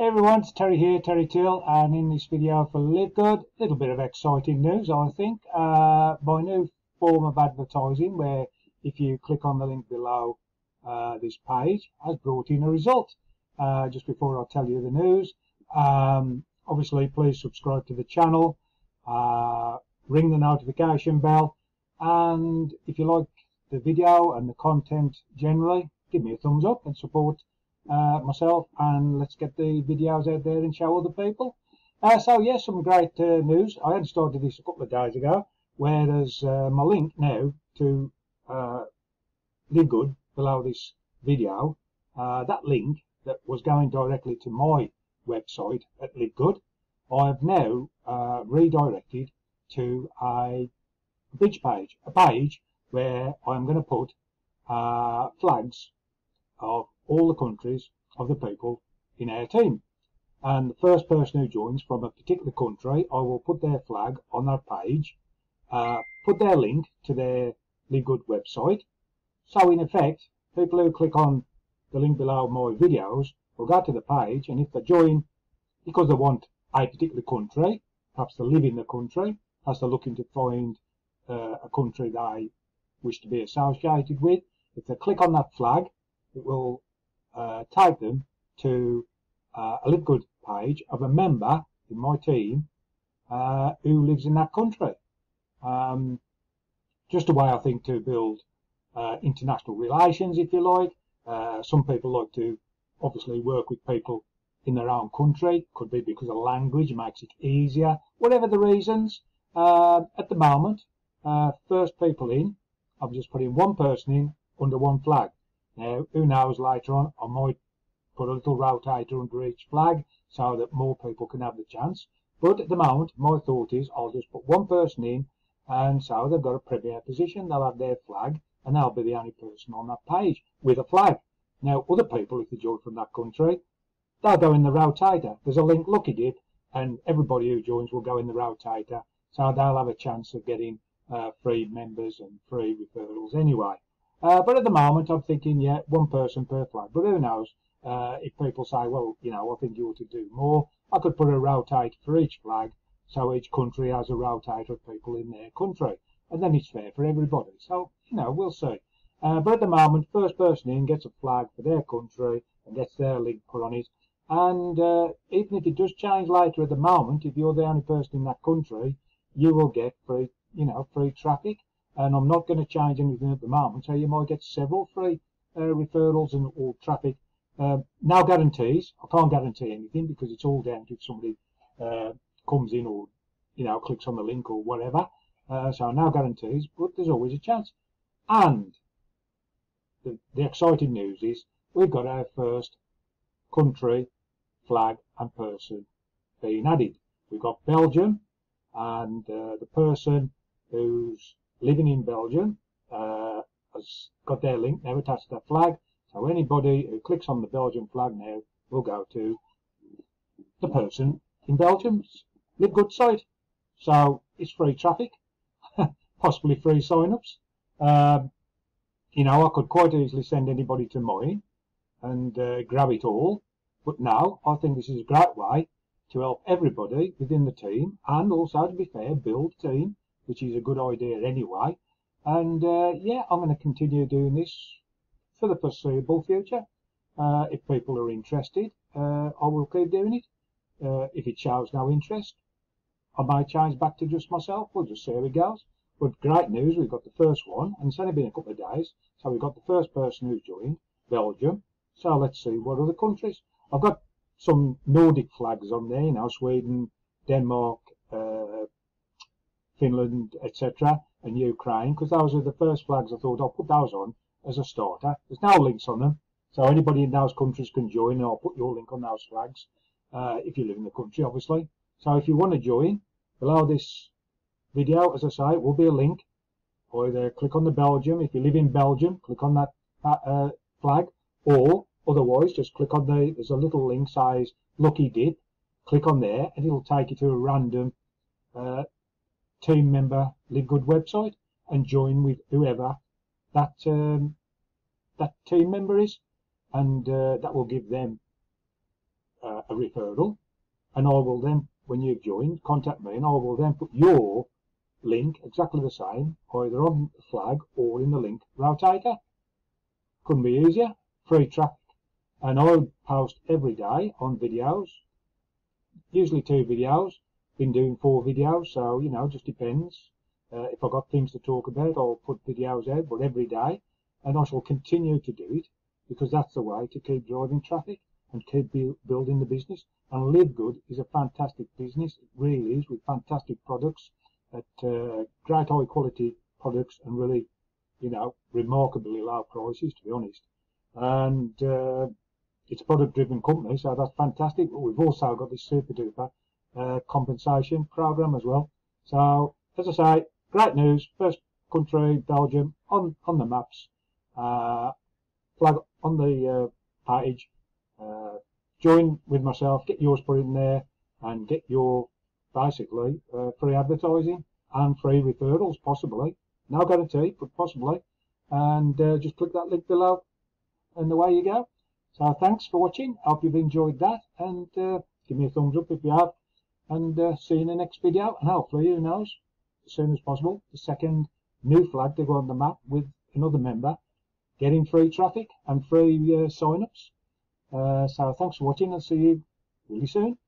Hey everyone, it's Terry here, Terry Till, and in this video for LiveGood, a little bit of exciting news, I think. My new form of advertising, where if you click on the link below this page, has brought in a result. Just before I tell you the news, obviously please subscribe to the channel, ring the notification bell, and if you like the video and the content generally, give me a thumbs up and support myself, and let's get the videos out there and show other people. So yes, some great news. I had started this a couple of days ago, whereas my link now to LiveGood below this video, that link that was going directly to my website at LiveGood, I have now redirected to a bridge page, a page where I'm going to put flags of all the countries of the people in our team, and the first person who joins from a particular country, I will put their flag on that page, put their link to their LiveGood website, so in effect people who click on the link below my videos will go to the page, and if they join because they want a particular country, perhaps they live in the country, as they're looking to find a country they wish to be associated with, if they click on that flag it will take them to a LiveGood page of a member in my team who lives in that country. Just a way, I think, to build international relations, if you like. Some people like to obviously work with people in their own country. Could be because the language makes it easier. Whatever the reasons, at the moment, first people in, I'm just putting one person in under one flag. Now, who knows, later on I might put a little rotator under each flag so that more people can have the chance. But at the moment, my thought is I'll just put one person in, and so they've got a premier position, they'll have their flag, and they'll be the only person on that page with a flag. Now, other people, if they join from that country, they'll go in the rotator. There's a link, look at it, and everybody who joins will go in the rotator, so they'll have a chance of getting free members and free referrals anyway. But at the moment, I'm thinking, yeah, one person per flag. But who knows, if people say, well, you know, I think you ought to do more, I could put a rotator for each flag, so each country has a rotator of people in their country. And then it's fair for everybody. So, you know, we'll see. But at the moment, first person in gets a flag for their country and gets their link put on it. And even if it does change later, at the moment, if you're the only person in that country, you will get free, you know, free traffic. And I'm not going to change anything at the moment, so you might get several free referrals and all traffic. No guarantees. I can't guarantee anything because it's all down to if somebody comes in or, you know, clicks on the link or whatever. So no guarantees, but there's always a chance. And the exciting news is we've got our first country, flag and person being added. We've got Belgium, and the person who's living in Belgium has got their link now attached to that flag, so anybody who clicks on the Belgium flag now will go to the person in Belgium's LiveGood site. So it's free traffic, possibly free sign-ups. You know, I could quite easily send anybody to mine and grab it all, but now I think this is a great way to help everybody within the team, and also, to be fair, build team, which is a good idea anyway. And yeah, I'm going to continue doing this for the foreseeable future. If people are interested, I will keep doing it. If it shows no interest, I might change back to just myself. We'll just see how it goes. But great news, we've got the first one, and it's only been a couple of days, so we've got the first person who's joined, Belgium. So let's see what other countries. I've got some Nordic flags on there, you know, Sweden, Denmark, Finland, etc., and Ukraine, because those are the first flags I thought I'll put those on as a starter. There's no links on them, so anybody in those countries can join, and I'll put your link on those flags if you live in the country, obviously. So if you want to join, below this video, as I say, will be a link. Either click on the Belgium, if you live in Belgium, click on that flag, or otherwise just click on the, there's a little link says Lucky Dip, click on there, and it'll take you to a random team member LiveGood website, and join with whoever that that team member is, and that will give them a referral, and I will then, when you've joined, contact me, and I will then put your link exactly the same, either on the flag or in the link rotator. Couldn't be easier. Free traffic. And I post every day on videos, usually 2 videos. Been doing 4 videos, so, you know, just depends. If I've got things to talk about, I'll put videos out, but every day. And I shall continue to do it, because that's the way to keep driving traffic and keep building the business. And LiveGood is a fantastic business. It really is, with fantastic products, at great high quality products, and really, you know, remarkably low prices, to be honest. And it's a product driven company, so that's fantastic. But we've also got this super duper compensation program as well. So, as I say, great news. First country, Belgium, on the maps, flag on the page. Join with myself, get yours put in there, and get your, basically, free advertising and free referrals, possibly. No guarantee, but possibly. And just click that link below, and away you go. So thanks for watching. I hope you've enjoyed that, and give me a thumbs up if you have. And see you in the next video, and hopefully, who knows, as soon as possible, the second new flag to go on the map with another member, getting free traffic and free sign-ups. So thanks for watching, and see you really soon.